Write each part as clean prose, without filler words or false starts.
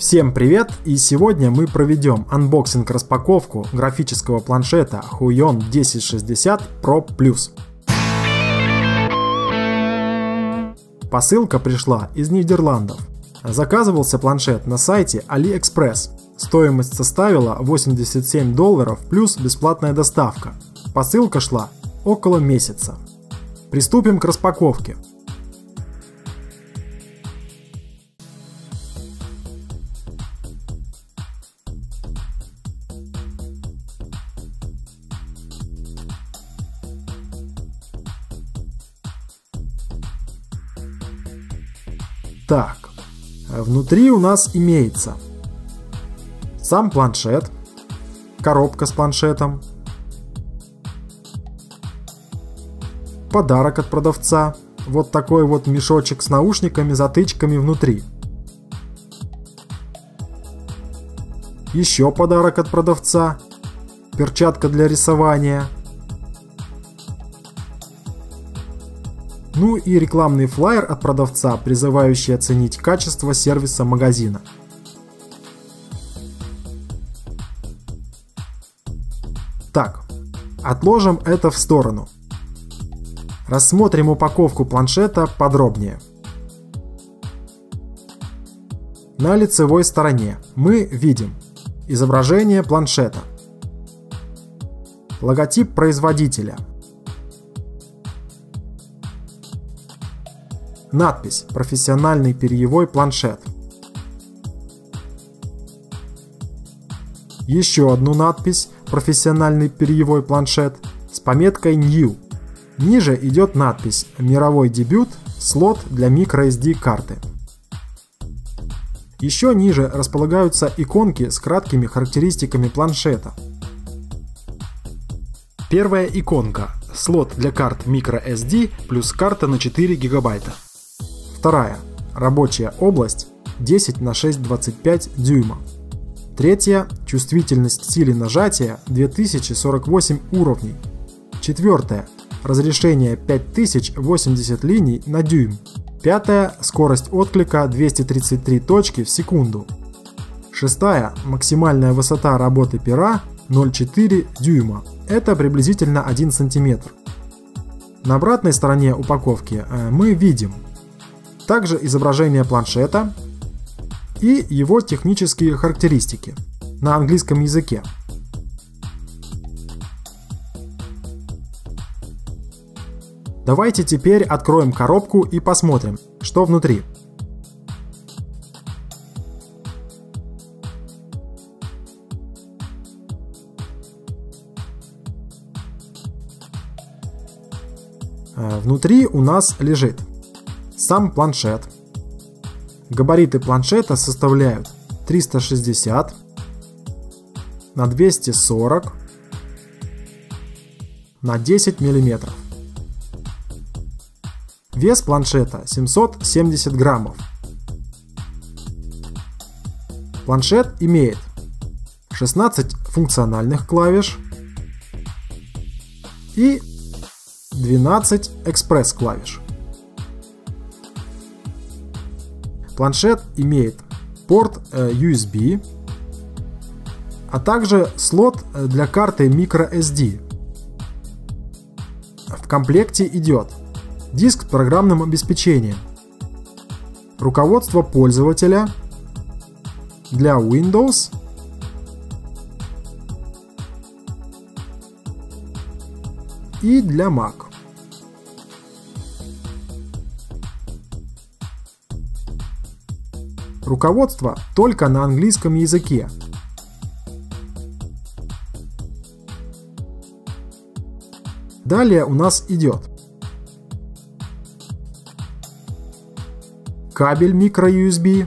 Всем привет, и сегодня мы проведем анбоксинг-распаковку графического планшета Huion 1060 Pro Plus. Посылка пришла из Нидерландов. Заказывался планшет на сайте AliExpress. Стоимость составила $87 плюс бесплатная доставка. Посылка шла около месяца. Приступим к распаковке. Так, внутри у нас имеется сам планшет, коробка с планшетом, подарок от продавца, вот такой вот мешочек с наушниками, затычками внутри, еще подарок от продавца, перчатка для рисования, ну и рекламный флаер от продавца, призывающий оценить качество сервиса магазина. Так, отложим это в сторону. Рассмотрим упаковку планшета подробнее. На лицевой стороне мы видим изображение планшета, логотип производителя, надпись «Профессиональный перьевой планшет». Еще одну надпись «Профессиональный перьевой планшет» с пометкой «New». Ниже идет надпись «Мировой дебют. Слот для microSD карты». Еще ниже располагаются иконки с краткими характеристиками планшета. Первая иконка – слот для карт microSD плюс карта на 4 гигабайта. Вторая – рабочая область 10 на 6,25 дюйма. Третья – чувствительность силы нажатия 2048 уровней. Четвертая – разрешение 5080 линий на дюйм. Пятая – скорость отклика 233 точки в секунду. Шестая – максимальная высота работы пера 0,4 дюйма. Это приблизительно 1 сантиметр. На обратной стороне упаковки мы видим также изображение планшета и его технические характеристики на английском языке. Давайте теперь откроем коробку и посмотрим, что внутри. Внутри у нас лежит сам планшет. Габариты планшета составляют 360 на 240 на 10 мм. Вес планшета 770 граммов. Планшет имеет 16 функциональных клавиш и 12 экспресс-клавиш. Планшет имеет порт USB, а также слот для карты microSD. В комплекте идет диск с программным обеспечением, руководство пользователя для Windows, и для Mac. Руководство только на английском языке. Далее у нас идет кабель microUSB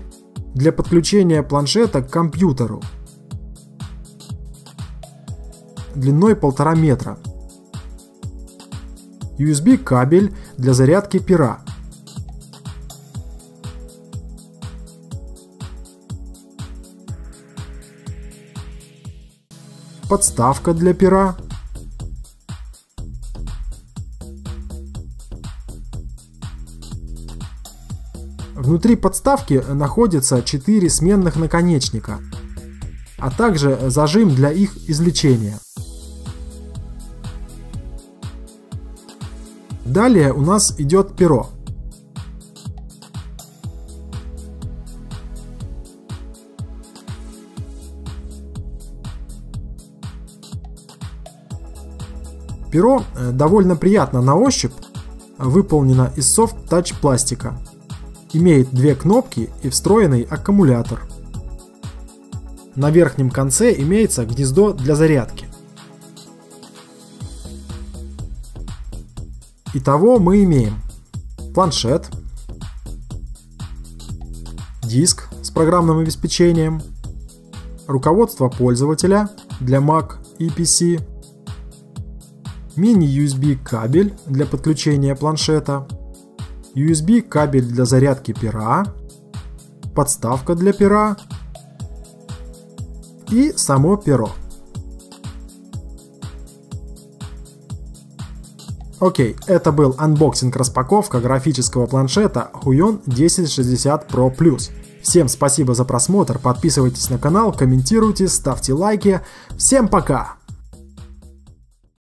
для подключения планшета к компьютеру длиной 1,5 метра. USB кабель для зарядки пера. Подставка для пера. Внутри подставки находится 4 сменных наконечника, а также зажим для их извлечения. Далее у нас идет перо. Перо довольно приятно на ощупь, выполнено из soft-touch пластика. Имеет 2 кнопки и встроенный аккумулятор. На верхнем конце имеется гнездо для зарядки. Итого мы имеем планшет, диск с программным обеспечением, руководство пользователя для Mac и PC, мини-USB кабель для подключения планшета, USB кабель для зарядки пера, подставка для пера и само перо. Окей, это был анбоксинг-распаковка графического планшета Huion 1060 Pro Plus. Всем спасибо за просмотр, подписывайтесь на канал, комментируйте, ставьте лайки. Всем пока!